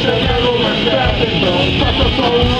Chegando mais perto, então faça só um